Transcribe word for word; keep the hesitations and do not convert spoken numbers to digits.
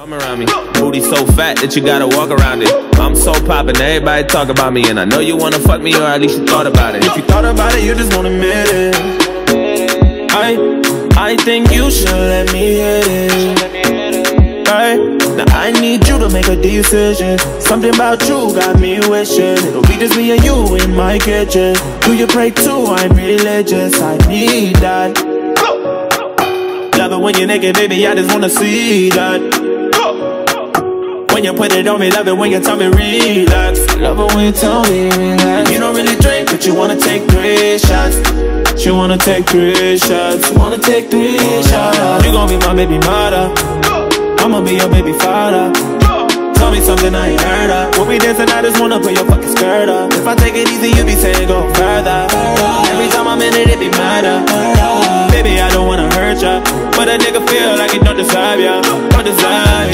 I'm around me, booty so fat that you gotta walk around it. I'm so poppin', everybody talk about me, and I know you wanna fuck me, or at least you thought about it. If you thought about it, you just won't admit it. I, I think you should let me hit it. Right? Now I need you to make a decision. Something about you got me wishing it'll be just me and you in my kitchen. Do you pray too? I'm religious, I need that. Love it when you're naked, baby, I just wanna see that. When you put it on me, love it when you tell me relax. Love it when you tell me relax. You don't really drink, but you wanna take three shots. She wanna take three shots. You wanna take three shots. You gon' be my baby mother, I'ma be your baby father. Tell me something I ain't heard of. When we dancing, I just wanna put your fucking skirt up. If I take it easy, you be saying go further. Every time I'm in it, it be murder. Baby, I don't wanna hurt ya, but a nigga feel like he don't deserve ya. Don't deserve ya.